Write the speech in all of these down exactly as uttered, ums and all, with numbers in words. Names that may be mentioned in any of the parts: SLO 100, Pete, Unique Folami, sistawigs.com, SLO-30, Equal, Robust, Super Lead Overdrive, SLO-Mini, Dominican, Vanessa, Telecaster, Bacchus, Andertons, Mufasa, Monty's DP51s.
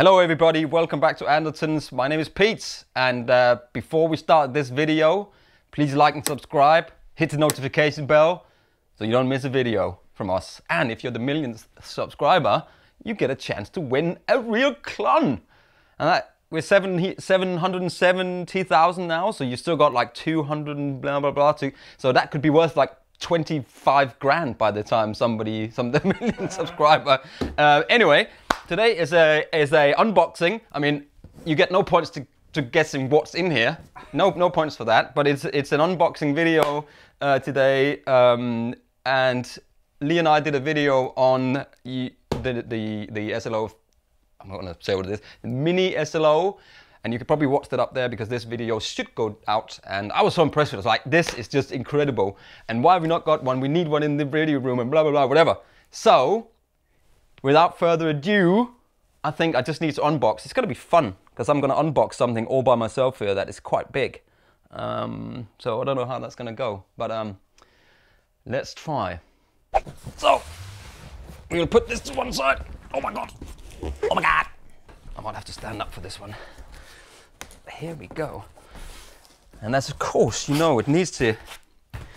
Hello everybody, welcome back to Andertons. My name is Pete, and uh, before we start this video, please like and subscribe, hit the notification bell so you don't miss a video from us. And if you're the millionth subscriber, you get a chance to win a real clon. And that, we're seven hundred seventy thousand now, so you still got like two hundred and blah blah blah to, so that could be worth like twenty-five grand by the time somebody, some the million subscriber. Uh, anyway, today is a is a unboxing. I mean, you get no points to to guessing what's in here. No no points for that. But it's it's an unboxing video uh, today. Um, and Lee and I did a video on the the the S L O. I'm not gonna say what it is. The mini S L O. And you could probably watch that up there because this video should go out. And I was so impressed. I was like, this is just incredible. And why have we not got one? We need one in the radio room and blah, blah, blah, whatever. So, without further ado, I think I just need to unbox. It's going to be fun because I'm going to unbox something all by myself here that is quite big. Um, so I don't know how that's going to go. But um, let's try. So, we're going to put this to one side. Oh my God. Oh my God. I might have to stand up for this one. Here we go. And that's, of course, you know, it needs to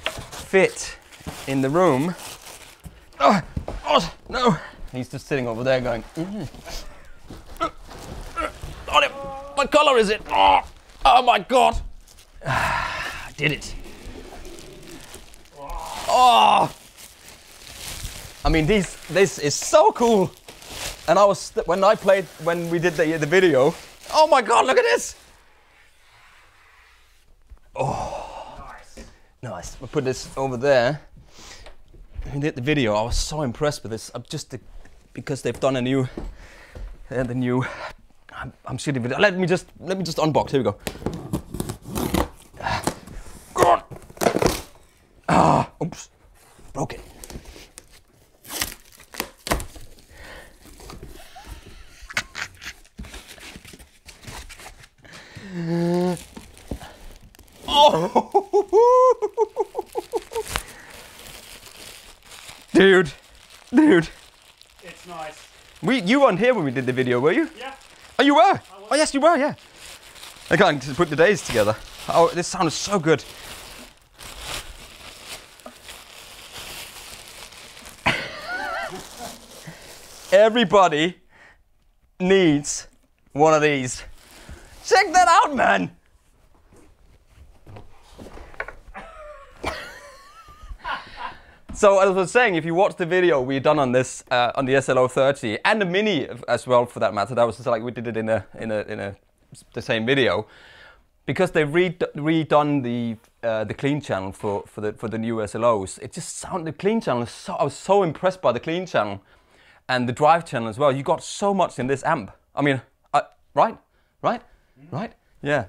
fit in the room. Oh, oh no. He's just sitting over there going, mm. uh, uh, on it. What color is it? Oh, oh my God. Ah, I did it. Oh. I mean, these, this is so cool. And I was, when I played, when we did the, the video, oh my God, look at this. Oh, nice. Nice. We'll put this over there. When we did the video, I was so impressed with this. I'm just the, because they've done a new, uh, the new. I'm, I'm shooting video. Let me just let me just unbox. Here we go. God. Ah, oops, broke it. Uh, Oh, dude, dude. It's nice. We, you weren't here when we did the video, were you? Yeah. Oh, you were? I was. Oh, yes, you were. Yeah. I can't put the days together. Oh, this sounds so good. Everybody needs one of these. Check that out, man. So as I was saying, if you watch the video we've done on this, uh, on the S L O thirty and the Mini as well for that matter, that was just like we did it in a in a in a the same video, because they re redone the uh, the clean channel for for the for the new S L Os. It just sounded, the clean channel. So I was so impressed by the clean channel, and the drive channel as well. You got so much in this amp. I mean, I, right, right, right. Yeah,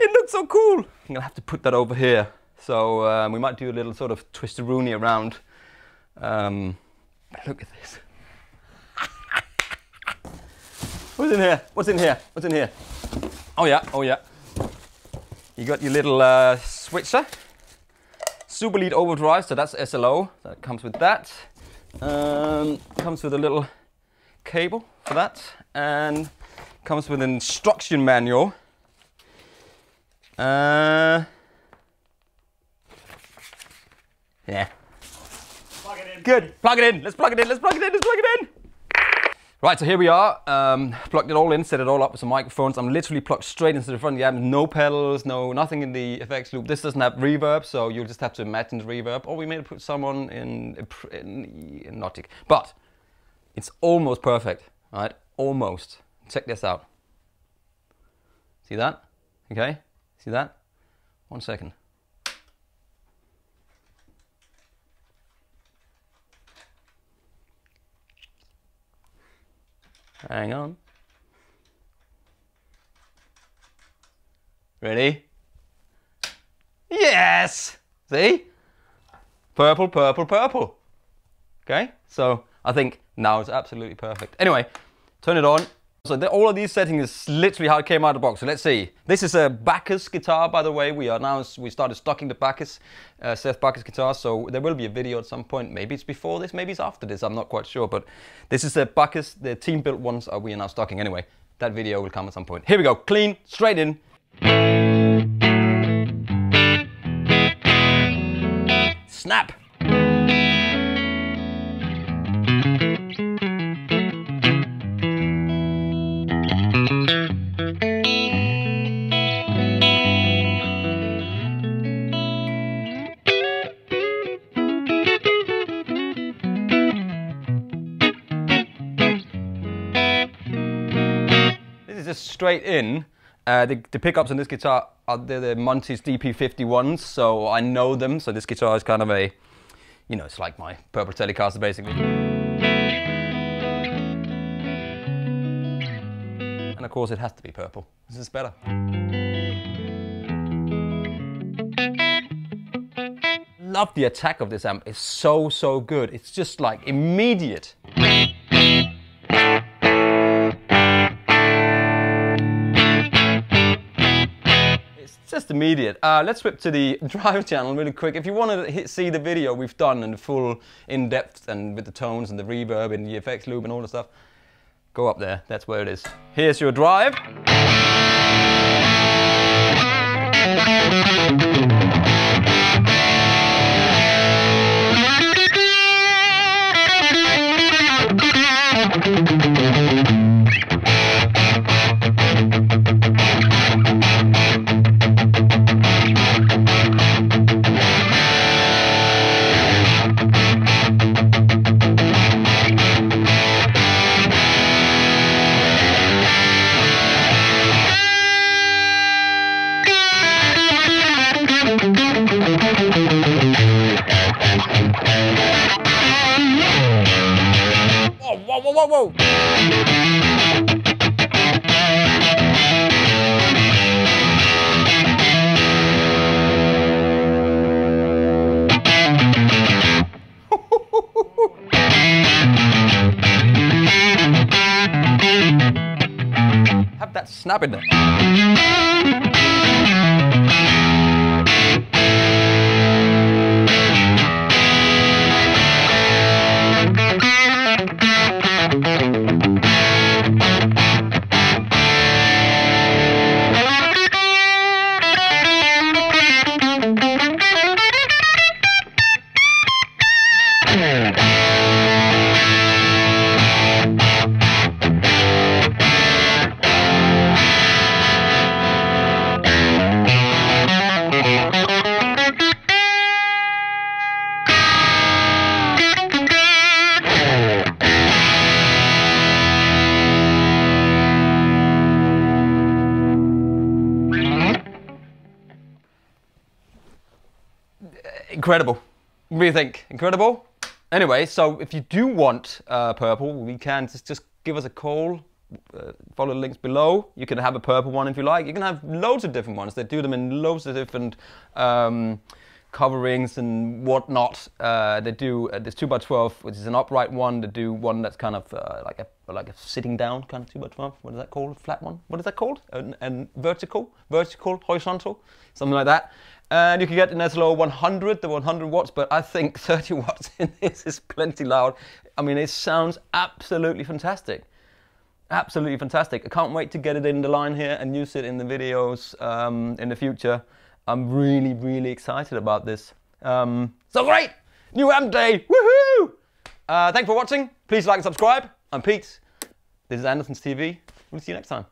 it looks so cool. I'm gonna have to put that over here. So um, we might do a little sort of twister-rooney around. Um, look at this. What's in here? What's in here? What's in here? Oh yeah, oh yeah. You got your little uh, switcher. Super lead overdrive, so that's S L O. That comes with that. Um, comes with a little cable for that. And comes with an instruction manual. Uh, Yeah. Plug it in. Good. Plug it in. Let's plug it in. Let's plug it in. Let's plug it in. Right, so here we are. Um, plugged it all in, set it all up with some microphones. I'm literally plugged straight into the front of the amp. No pedals, no nothing in the effects loop. This doesn't have reverb, so you'll just have to imagine the reverb. Or we may put someone in, in, in Nautic. But it's almost perfect, right? Almost. Check this out. See that? Okay. See that? One second. Hang on. Ready? Yes! See? Purple, purple, purple. Okay? So I think now it's absolutely perfect. Anyway, turn it on. So the, all of these settings is literally how it came out of the box. So let's see. This is a Bacchus guitar, by the way. We are now, we started stocking the Bacchus, uh, Seth Bacchus guitar. So there will be a video at some point. Maybe it's before this, maybe it's after this. I'm not quite sure, but this is the Bacchus, the team built ones are we are now stocking. Anyway, that video will come at some point. Here we go, clean, straight in. Snap. Straight in. Uh, the, the pickups on this guitar are the, the Monty's D P fifty-ones, so I know them. So this guitar is kind of a, you know, it's like my purple Telecaster basically. And of course it has to be purple. This is better. Love the attack of this amp. It's so, so good. It's just like immediate. Just immediate. Uh, let's flip to the drive channel really quick. If you want to hit, see the video we've done and the full in-depth and with the tones and the reverb and the effects loop and all the stuff, go up there. That's where it is. Here's your drive. Whoa, whoa, whoa, whoa! Have that snap in there. Incredible. What do you think? Incredible? Anyway, so if you do want uh, purple, we can just, just give us a call. Uh, follow the links below. You can have a purple one if you like. You can have loads of different ones. They do them in loads of different um, coverings and whatnot. Uh, they do uh, this two by twelve, which is an upright one. They do one that's kind of uh, like a like a sitting down kind of two by twelve. What is that called? A flat one? What is that called? And an vertical? Vertical? Horizontal? Something like that. And you can get an S L O one hundred, the one hundred watts, but I think thirty watts in this is plenty loud. I mean, it sounds absolutely fantastic. Absolutely fantastic. I can't wait to get it in the line here and use it in the videos um, in the future. I'm really, really excited about this. Um, so great! New amp day! Woohoo! Uh, thanks for watching. Please like and subscribe. I'm Pete. This is Andertons T V. We'll see you next time.